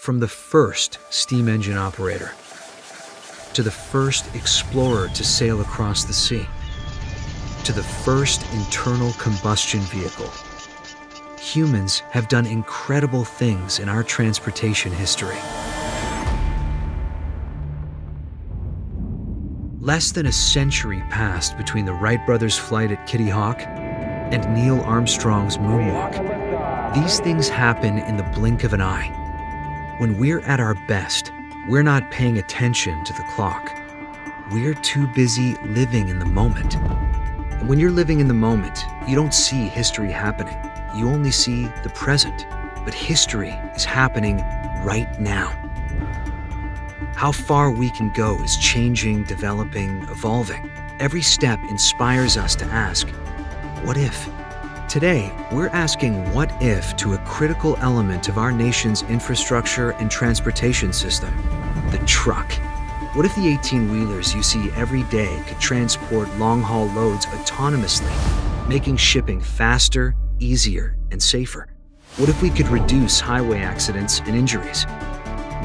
From the first steam engine operator to the first explorer to sail across the sea to the first internal combustion vehicle, humans have done incredible things in our transportation history. Less than a century passed between the Wright brothers' flight at Kitty Hawk and Neil Armstrong's moonwalk. These things happen in the blink of an eye. When we're at our best, we're not paying attention to the clock. We're too busy living in the moment. And when you're living in the moment, you don't see history happening. You only see the present. But history is happening right now. How far we can go is changing, developing, evolving. Every step inspires us to ask, what if? Today, we're asking what if to a critical element of our nation's infrastructure and transportation system, the truck. What if the 18-wheelers you see every day could transport long-haul loads autonomously, making shipping faster, easier, and safer? What if we could reduce highway accidents and injuries?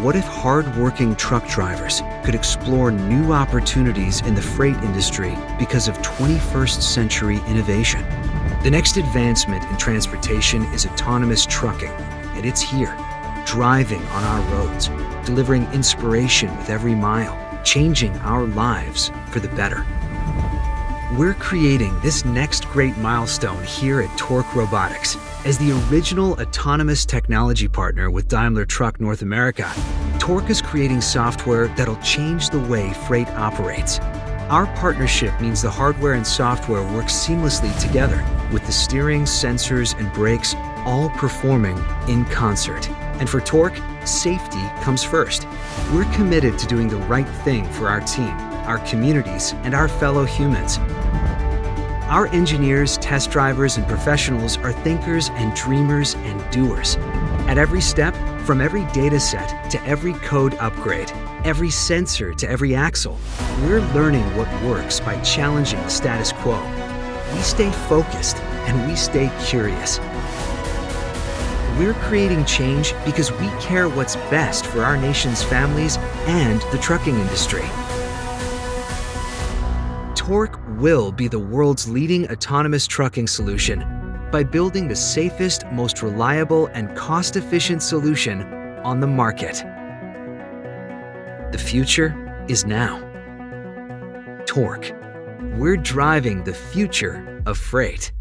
What if hard-working truck drivers could explore new opportunities in the freight industry because of 21st century innovation? The next advancement in transportation is autonomous trucking, and it's here, driving on our roads, delivering inspiration with every mile, changing our lives for the better. We're creating this next great milestone here at Torc Robotics. As the original autonomous technology partner with Daimler Truck North America, Torc is creating software that'll change the way freight operates. Our partnership means the hardware and software work seamlessly together, with the steering, sensors, and brakes all performing in concert. And for Torc, safety comes first. We're committed to doing the right thing for our team, our communities, and our fellow humans. Our engineers, test drivers, and professionals are thinkers and dreamers and doers. At every step, from every data set to every code upgrade, every sensor to every axle, we're learning what works by challenging the status quo. We stay focused and we stay curious. We're creating change because we care what's best for our nation's families and the trucking industry. Torc will be the world's leading autonomous trucking solution by building the safest, most reliable, and cost-efficient solution on the market. The future is now. Torc. We're driving the future of freight.